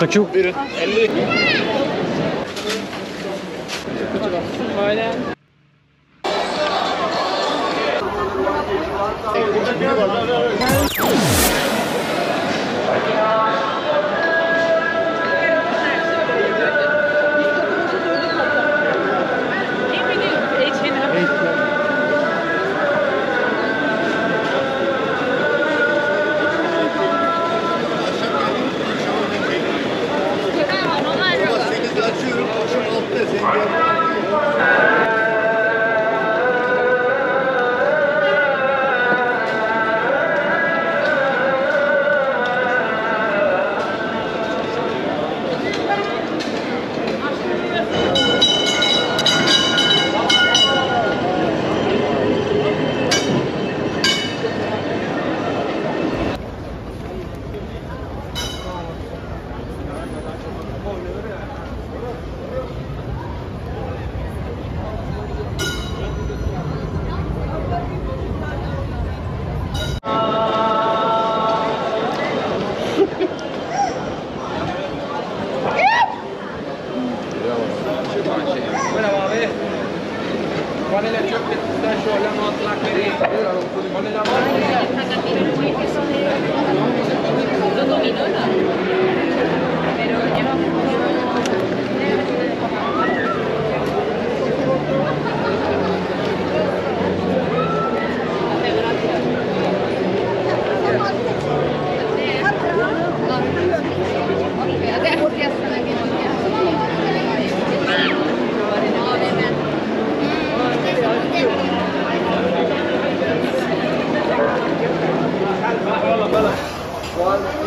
Takıyor. Verin. 50. Böyle.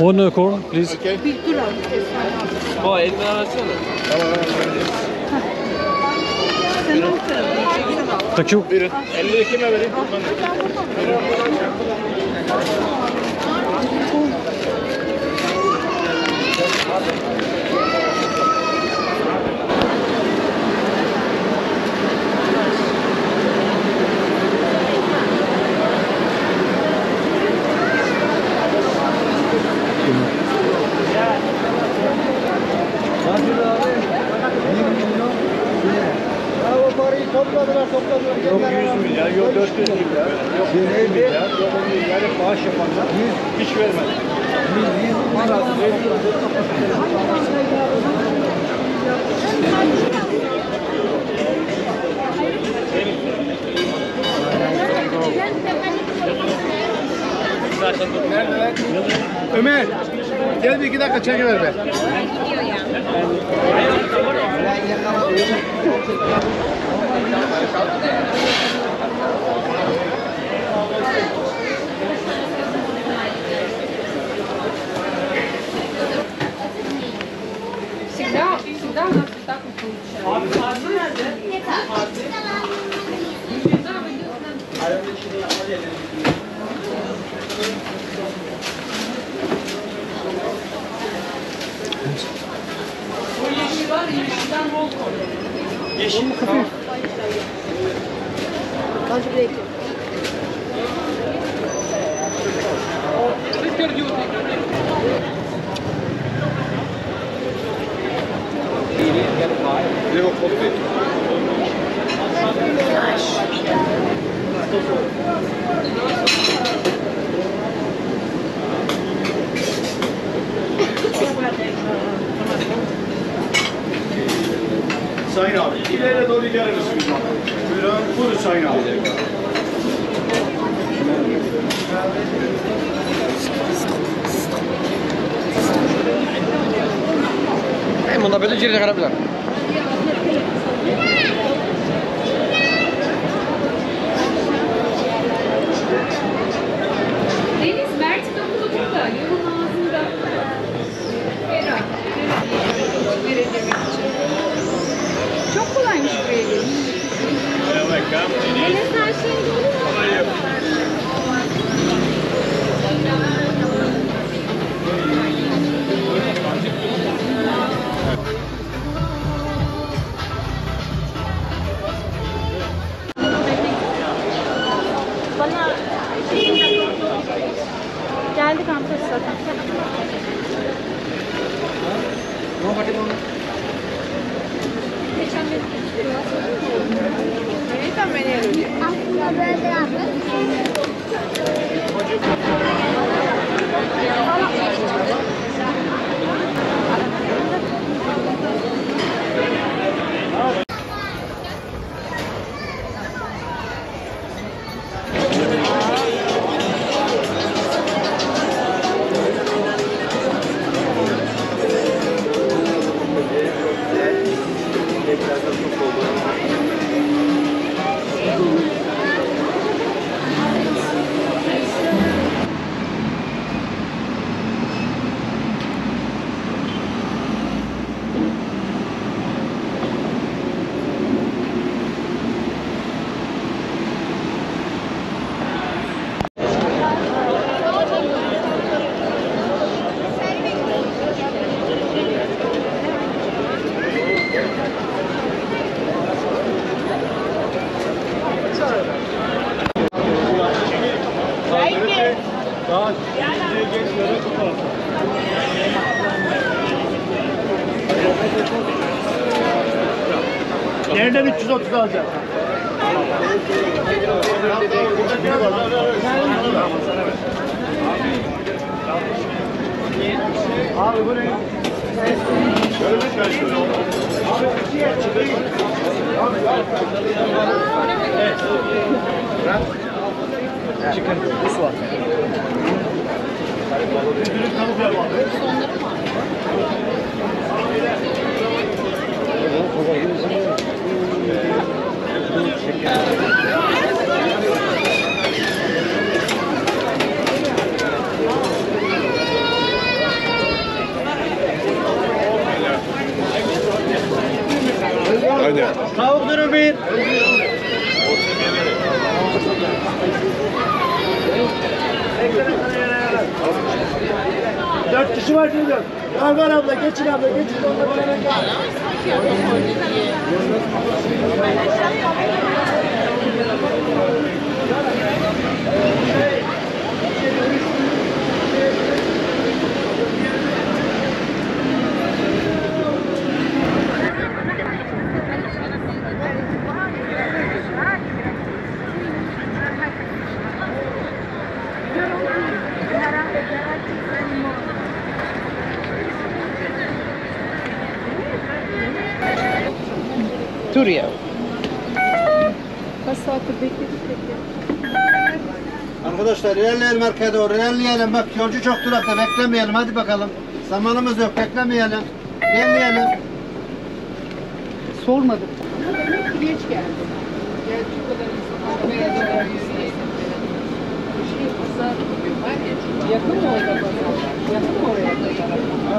One corn, please. Okay. Oh, elini versene. Thank you. Verin. 50'yi kime vereyim? Yok 100 milyar, yok 400 milyar, yok 100 milyar, yok 10 milyar bağış yapanlar hiç vermedi. Ömer, gel bir iki dakika çekiver be. Всегда Sayın abi, ileri doğru ileri misiniz? Buyurun, buyurun Sayın abi. Hey, bunda böyle girdi karabılar. Deniz Mert Kapı'da, yolun ağzında. Ferah, verelim. Çok kolaymış buraya gelin. Enes her şeyin dolu mu? Hayır. Bana geldi kampüs zaten. Ne var ki bunun? Nereden 330 alacağım? Abi bu ne? Çıkın, bu su var. Üzülük tavuk var. Aynen. Tavuk dürüm bir. Dört kişi var diyor. Erman abla geçin abla geçin. Turiya. Kaç saattir bekledik. Arkadaşlar ilerleyelim arkaya doğru ilerleyelim. Bak yolcu çok durakta beklemeyelim hadi bakalım. Zamanımız yok beklemeyelim. İlerleyelim. Sormadık. Demek ki geç geldi. Yani çok kadar insanlar buraya kadar yakın mı oraya kadar? Yakın mı oraya kadar?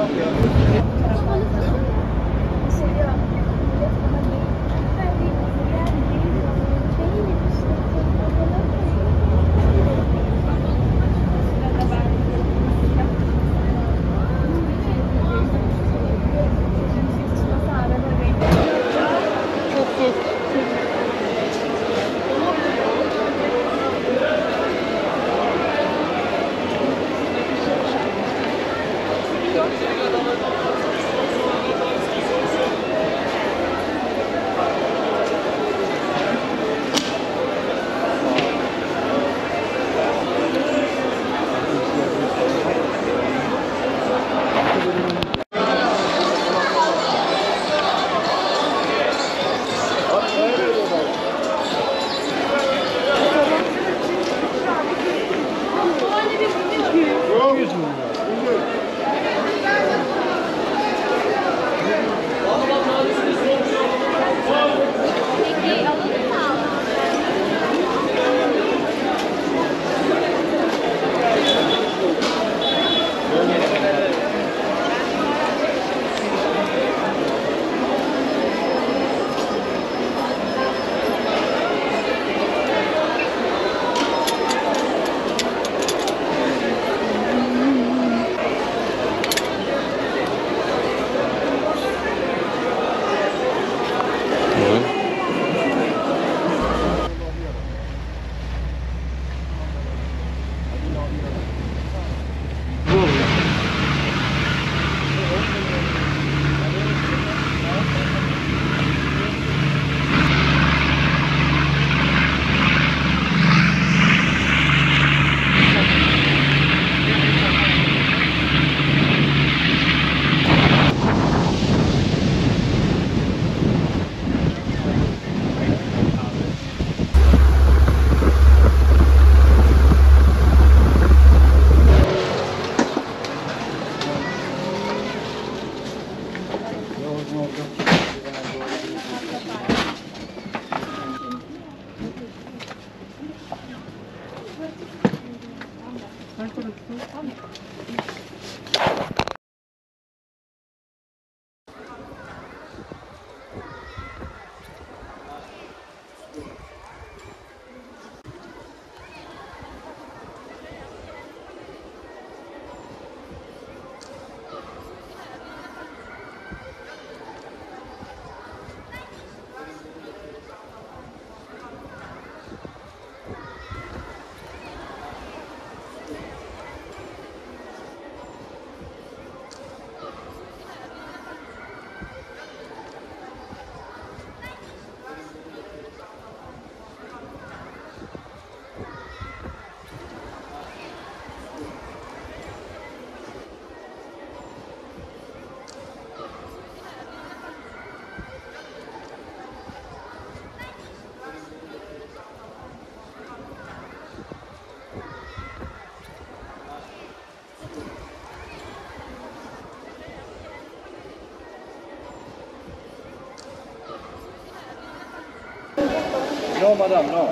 No, madame, no.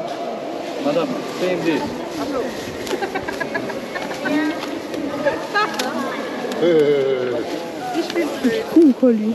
Madame, same day. Il est con, quoi, lui?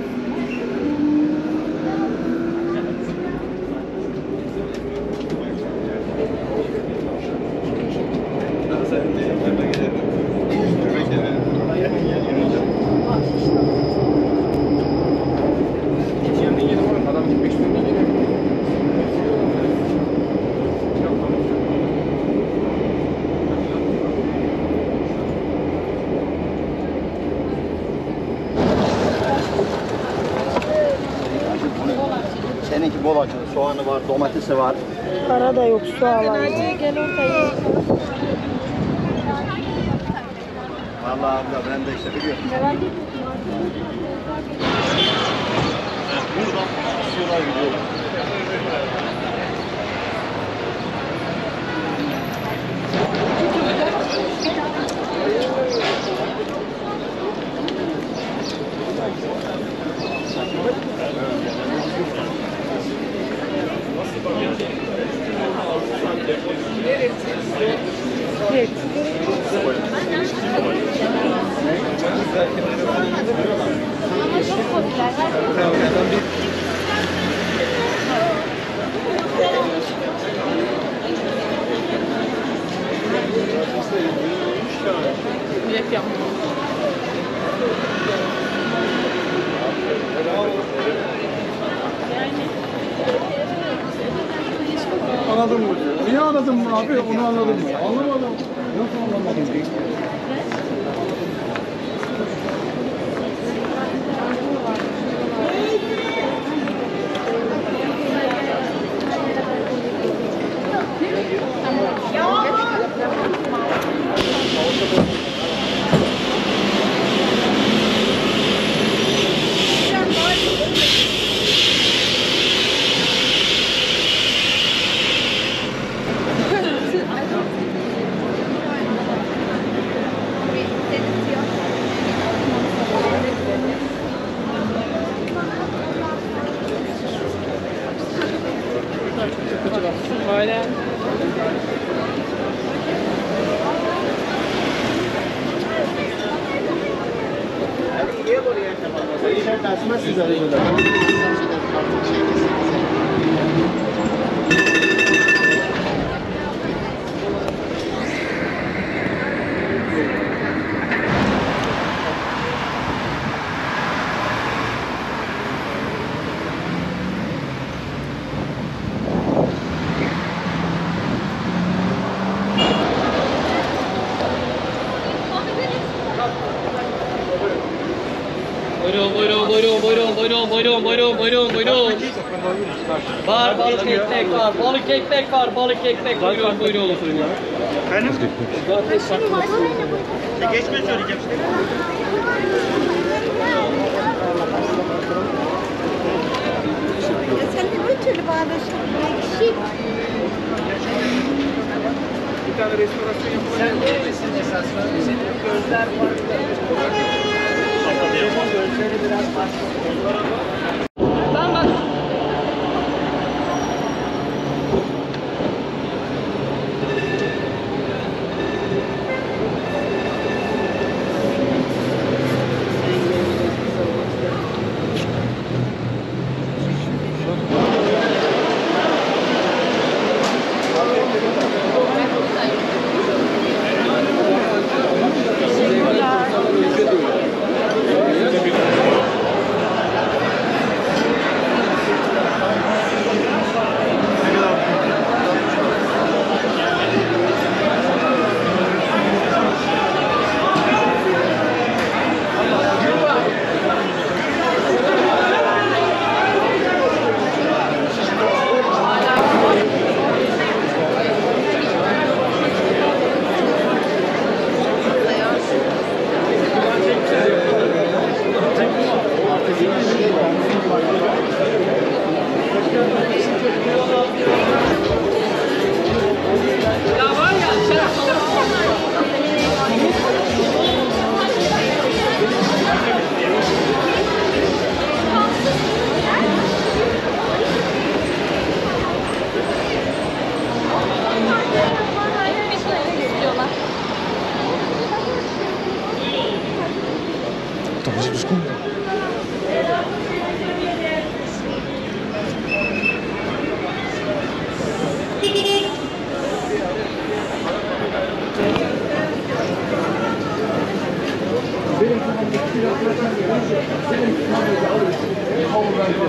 Soğanı var, domatesi var. Para da yok, su alalım. Gel ortaya. Vallahi abla ben de işte biliyorum. Buradan sular gidiyor. Evet. Ama çok popüler. Anladın mı? Niye anladın mı abi? Onu anladın mı? Anlamadım. Nasıl anlamadım? Böyle. Buyurun. Var balık ekmek var, balık ekmek. Buyurun oturun ya. Efendim? Geçme söyleyeceğim. Sen de bu türlü bağdaşın ekşi. Bir tane restorasyon yapalım. Sen neredesin esasında? Senin gözler var. Gözleri biraz farklı.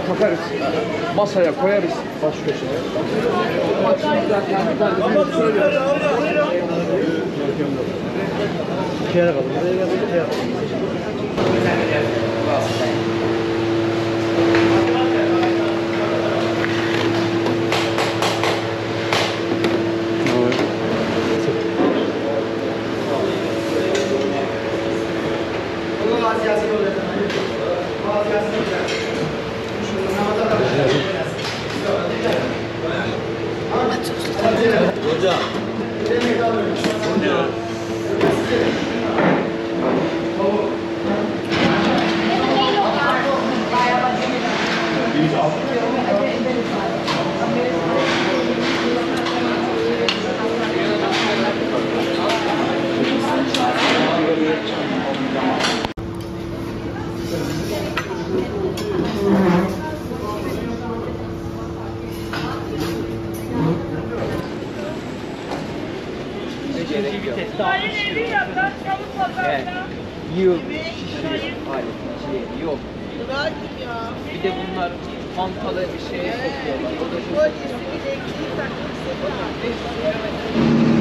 Takarız, masaya koyarız baş köşeye. Hocam. Yok. Bir de bunlar mantalı bir şeye sokuyorlar. O da çok...